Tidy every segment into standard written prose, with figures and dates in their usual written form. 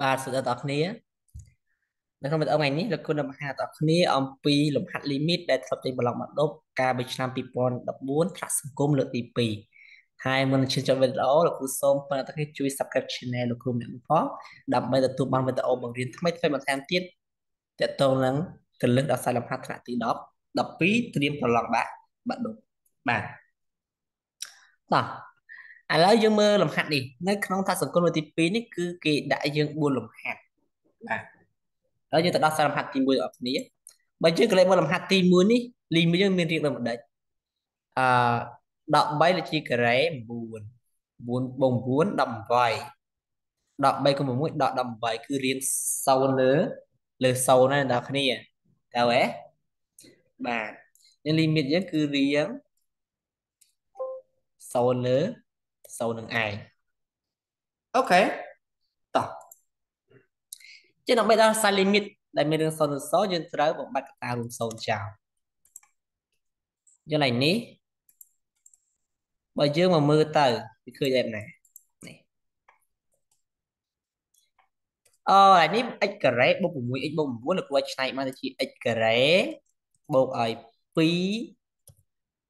បាទ សួស្តី អ្នកនរគ្នា នៅក្នុងវីដេអូថ្ងៃនេះលោកគ្រូនឹងបង្ហាញដល់អ្នកនរគ្នាអំពីលំហាត់ ឥឡូវយើងមើលលំហាត់នេះនៅក្នុងថាសង្គម sau nâng ai. Ok. Tỏ. Chứ nó bây giờ sai limit. Đại mình đường sau nâng số. Nhưng trở bằng bạch ta rung sâu chào. Như này ní. Bởi dương mà mưa tờ. Thì khơi đẹp này. Này ní. Ếch cờ rế. Bốc bụng mũi. Ếch bụng mũi. Lực quay chạy mà. Ếch cờ rế. Bốc ỏi phí.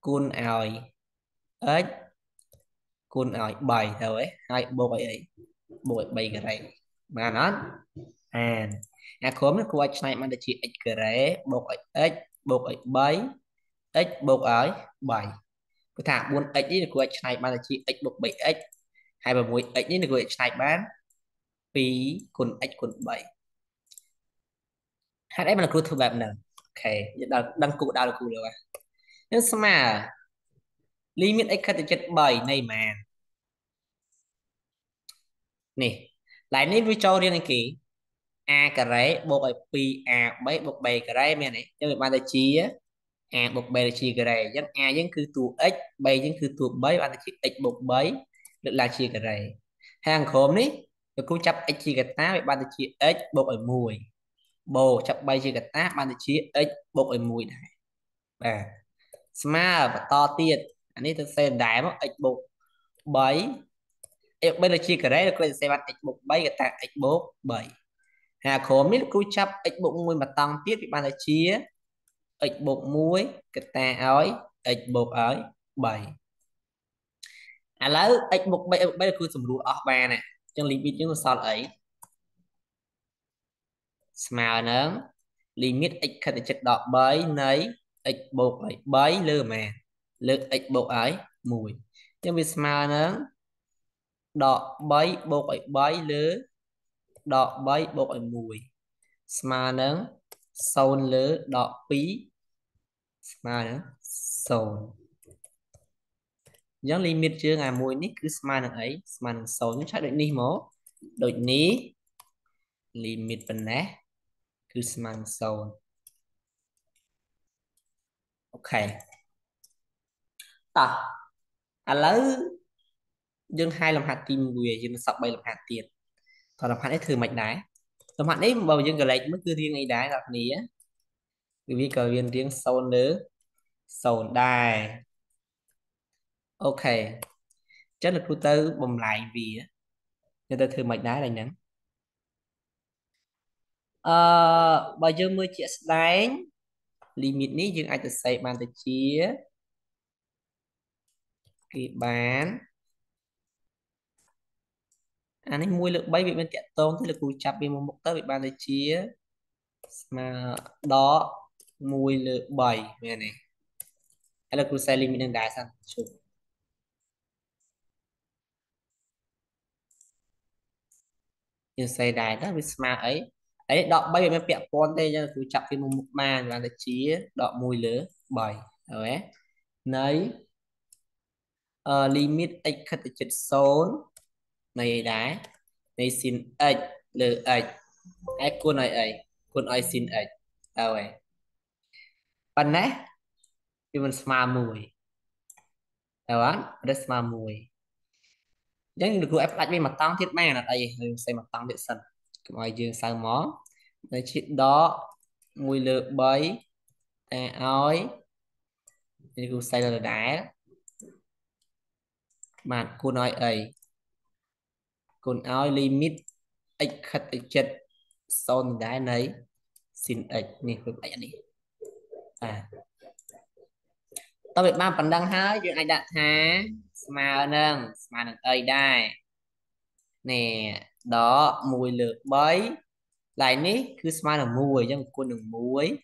Cun ỏi. Ếch. Côn ỏi bảy thôi hai bội ấy bội bảy cái này mà nó khóm nó quay này mà để chị x cái đấy bội bảy x bội bảy cái thằng buôn x đi được quay này mà để chị x bội bảy x hai bội mũi x đi được quay này bán phí côn x côn bảy hai đấy mà là cú thua bạc nè ok đang cụ đào được cụ rồi nhưng mà limit x khác từ chất 7 này mà nè lại nếu với cho riêng này kì a cả đấy bộ ở pi a mấy bộ bề cả đấy mẹ này cho người ban chia a bộ bề chia cả đấy dân a dân cứ tụ x bề dân cứ tụ mấy ban chia x bộ mấy được là chia cả đấy hàng khóm đấy được cô chấp x chia cả tá ban chia x bộ ở mùi bộ chấp bề chia cả tá ban chia x bộ ở mùi này à smart và to tiệt anh ấy tôi sẽ đá một x bộ bảy bây giờ chia cái đấy là tôi sẽ bắt x bộ bảy cái tạng x bộ bảy hà khổ biết cứ chấp x bộ mui mà tăng tiếp thì bạn là chia x bộ muối cái tạng ấy x bộ ấy bảy à lấy x bộ bảy bây giờ cứ sum đủ ở ba này trong limit chúng tôi so ấy smart nữa limit x khác thì chất đỏ bảy nấy x bộ bảy lừa mà lực x bộ ấy mùi nhưng vì smart nó đọ bấy bộ ấy bấy lứa đọ bấy bộ ấy mùi smart nó sôn lứa đọ phí smart nó sôn giống limit chưa ngày mùi nick cứ smart nó ấy smart nó sôn chắc định đi mố đội ní limit phần nét cứ smart nó sôn ok ta à lấy dương hai làm hạt tim quỳ dương sập bay làm hạt tiền còn làm hạt ấy thử mạch đá làm hạt ấy vào dương cái lệch mất cứ riêng ấy đá gặp nía vì cờ viên riêng sâu nữa sầu đài ok chắc là cô tư bầm lại vì người ta thử mạch đá này nhắn bao giờ mới chia đánh limit ní dương ai tự xây bàn tự chia kỳ bán anh ấy mua lượng bay bị bên tiện tốn thì là cú chập bị một tới bị ban để chia mà đó mùi lượng 7 này này hay là cú xe limit đang đá sang chụp như xe đài đó với smart ấy ấy đọ bay bên tiện con đây cho cú chập bị một mà là để chia đọ mùi lửa 7 rồi đấy nấy limit x khác từ chất số này đá này xin x lừ x cuốn ấy cuốn ấy xin x đâu ấy phần này thì mình smart mùi đâu á rất smart mùi giống như được gọi flash bên mặt tăng thiết mẹ là đây mình xây mặt tăng điện sân ngoài dương sang món này chuyện đó mùi lửa bấy ói thì cũng xây là đá mà cô nói ấy còn limit x khát x chết son gái nấy xin x nè với bạn này à tao bị ba phần đăng hái chuyện ai đặt há mà nâng ơi đây nè đó mùi lược bấy lại ní cứ smile là mùi nhưng con đường muối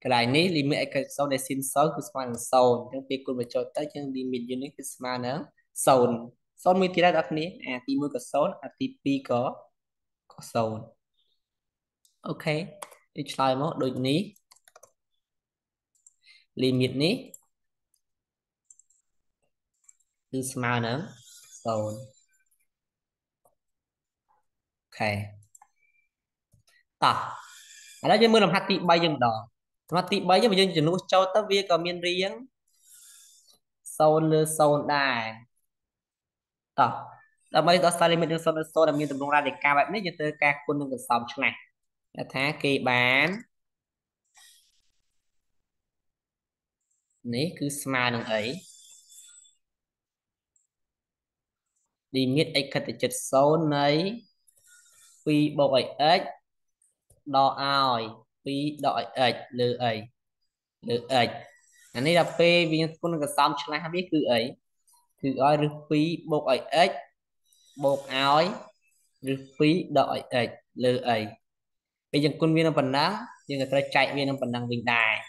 cái này ní limit cái sau này xin số cứ smile là sầu trong việc con phải cho tới chân limit unique cứ smile nữa sầu sầu mới thì ra đặt ní à thì mới có sầu à thì pi có sầu ok đi try một đôi ní limit ní cứ smile nữa sầu ok à đó chứ mưa làm hạt tị bay dừng đỏ hạt tị bay chứ mà dừng nút cho tớ vi có miên riêng sâu đài đó đó bây giờ sao lên mình sâu sâu là miên tầm ra để ca bạn biết cho tớ ca quân đừng cần sòng chỗ này là thá kỳ bán nấy cứ smile đừng ấy đi miết ấy thật chật sâu nấy vì bộ ấy đo ai vì đợi lừa ấy anh ấy là p vì con người xong cho anh biết cứ ấy được phí bộ ấy bộ áo được phí đợi ấy lừa ấy bây giờ con viên làm phần nắng nhưng người ta chạy viên làm phần nắng bình đài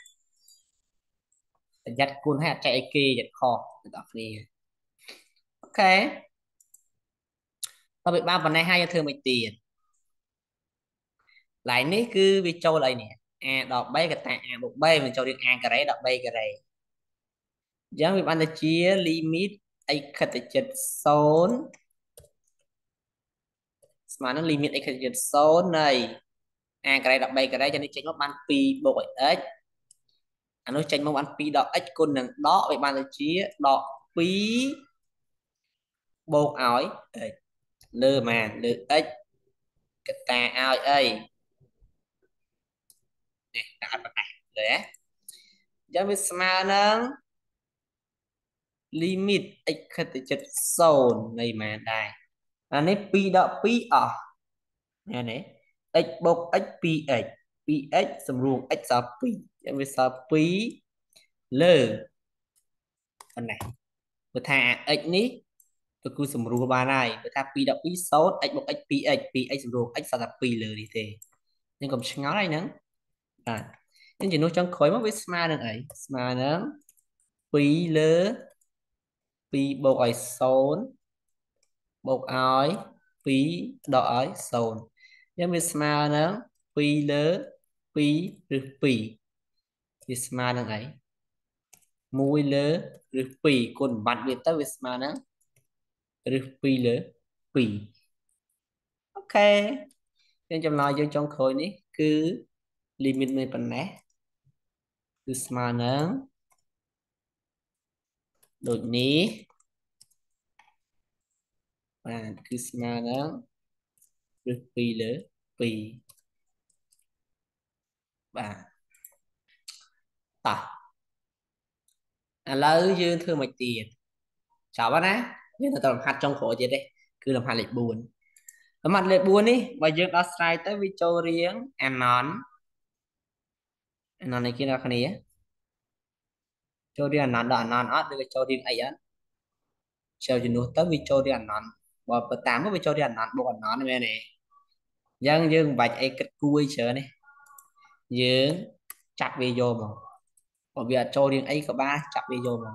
dắt con hay chạy kia dắt khó đọc đi ok tao bị ba phần này hai thường mày tiền lại ní cứ bị trâu lại nè à đọc bay cái tạng à một bay mình cho được ăn cái đấy đọc bay cái đấy giống như ban ta chia limit x khật chật sốn mà nó limit x khật chật sốn này à cái đấy đọc bay cái đấy cho nên tránh một ban pi bộ x à nó tránh một ban pi đọc x con nằng đó bị ban ta chia đọc pi bộ ỏi lơ mà lơ x cái ta ỏi ấy để giáo viên smart nâng limit x khật chật sâu này mà đây là nếp pi đọ pi ở nè nè x bốc x pi x pi x xâm ruộng x sao pi giáo viên sao pi lơ con này vừa thả x ní tôi cứ xâm ruộng ba này vừa thả pi đọ pi sốt x bốc x pi x xâm ruộng x sao pi lơ đi thế nhưng còn ngó này nữa à nên chỉ nuôi trong khối mà với smart được ấy smart nữa pi lơ pi bộ ấy sốn bộ ấy pi đỏ ấy sốn nhưng với smart nữa pi lơ pi rực pi với smart được ấy mùi lơ rực pi còn bạn biết tới với smart nữa rực pi lơ pi ok nên trong nói trong khối này cứ limit mấy phần này cứ smart nữa đột ní và cứ smart nữa được pi lỡ pi và tỏ à lỡ dương thưa mày tiền chào bác á nhưng mà tao làm hạt trong khổ chứ đây cứ làm hạt lệ buồn ở mặt lệ buồn đi và dương đã sai tới video riêng em nón nó này kia là cái này cho đi ăn nón đỏ nón ớt để cho đi ấy á chiều chỉ nuôi tới vì cho đi ăn nón bỏ bữa tám mới cho đi ăn nón bỏ nón này này dân dương bạch ấy cất cùi chờ này dương chặt video mà bởi vì cho đi ấy có ba chặt video mà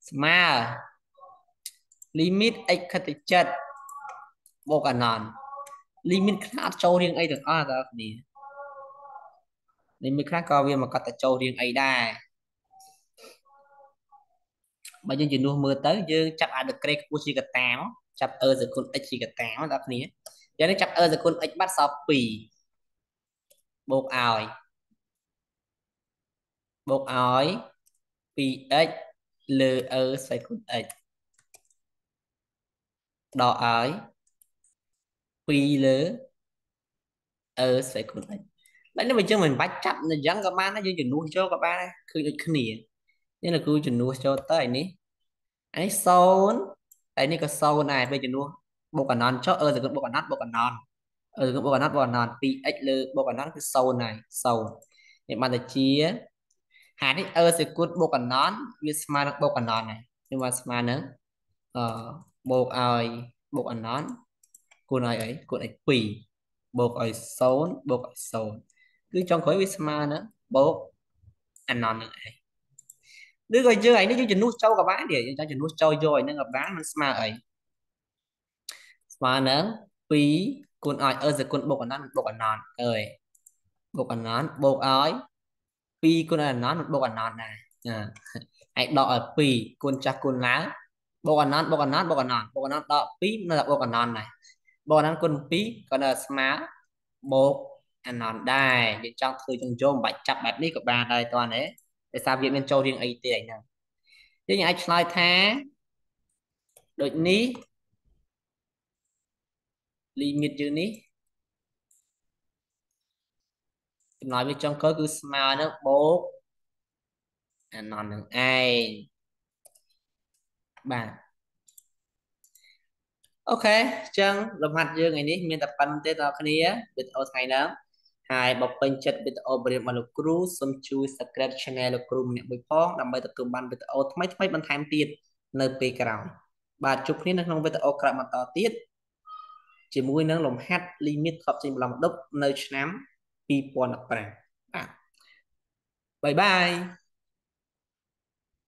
smart limit ấy khát chật bỏ cả nón limit khát cho đi ấy được à đó gì nên mới khác coi viên mà có tại châu riêng ấy đây bây giờ chuyển luôn mưa tới dương chặt à được cái của chị cả táo chặt ơ giờ con ấy chị cả táo đặc nghĩa giờ nó chặt ơ giờ con ấy bắt sao pì bột ỏi pì ấy lơ ơ xoay con ấy đỏ ỏi pì lơ ơ xoay con ấy đấy là mình chưa mình bắt chặt là dán các bạn nó chỉ nuôi cho các bạn cứ cái này nên là cứ chỉ nuôi cho tới này ấy sâu đấy này có sâu này bây giờ nuôi bộ cả non cho ơi rồi bộ cả nát bộ cả non Bộ quản nát bọn nó bị ếch lơ bộ quản nát cái sâu này sâu thì bạn được chia hạt ít ơ sẽ cút bộ quản nón như smart bộ quản nón này nhưng mà smart nữa bộ ơi bộ quản nón cô này quỷ bộ ơi sốn bộ ơi sồn cứ trong khối với smart nữa bộ ăn nón này đứa rồi chưa ấy nó chỉ nuốt trâu các bạn để cho chỉ nuốt trâu rồi nên gặp bán nó smart ấy smart nữa quỷ con ai ơi giờ con bộ còn non ơi bộ còn non bộ ơi pi con là nó một bộ còn non này hãy đọ pi con chắc con lá bộ còn non đọ pi nó là bộ còn non này bộ còn non con pi còn là má bộ còn non đây bên trong thôi trong chôm bạch chặt bạch đi của bà đây toàn đấy để sao viện bên châu riêng ấy tiền nào thế nhà anh slide thế đội ní limit chữ ní nói với trong có cứ smart nó bố non được ai bạn ok chăng làm hạt dương ngày ní miền tập phân tê tao cái ní biết ở Thái đó hai bọc bên chất biết ở bên mà lục cru xôm chui subscribe channel lục cru miệng bụi phong làm bài tập cùng ban biết ở mấy ban tham tiền nơi pì cào bà chụp ní nó không biết ở cào mà tao tiết chỉ mũi nâng lòng hát limit hợp trình lòng đốc nơi nám pi pon bye bye.